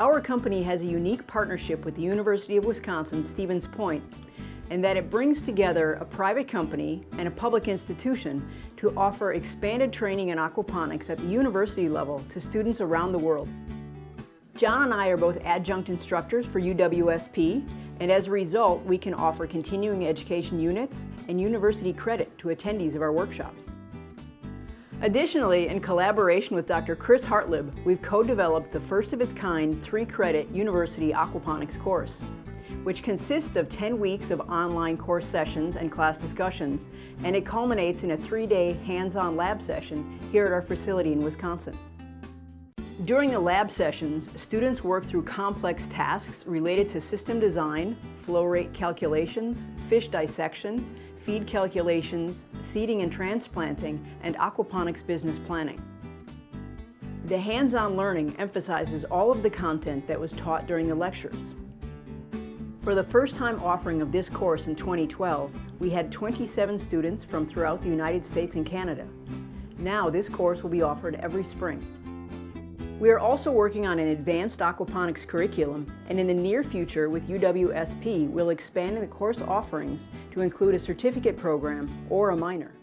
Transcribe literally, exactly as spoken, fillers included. Our company has a unique partnership with the University of Wisconsin-Stevens Point, in that it brings together a private company and a public institution to offer expanded training in aquaponics at the university level to students around the world. John and I are both adjunct instructors for U W S P, and as a result, we can offer continuing education units and university credit to attendees of our workshops. Additionally, in collaboration with Doctor Chris Hartlieb, we've co-developed the first of its kind three-credit university aquaponics course, which consists of ten weeks of online course sessions and class discussions, and it culminates in a three-day hands-on lab session here at our facility in Wisconsin. During the lab sessions, students work through complex tasks related to system design, flow rate calculations, fish dissection, feed calculations, seeding and transplanting, and aquaponics business planning. The hands-on learning emphasizes all of the content that was taught during the lectures. For the first-time offering of this course in twenty twelve, we had twenty-seven students from throughout the United States and Canada. Now this course will be offered every spring. We are also working on an advanced aquaponics curriculum, and in the near future with U W S P, we'll expand the course offerings to include a certificate program or a minor.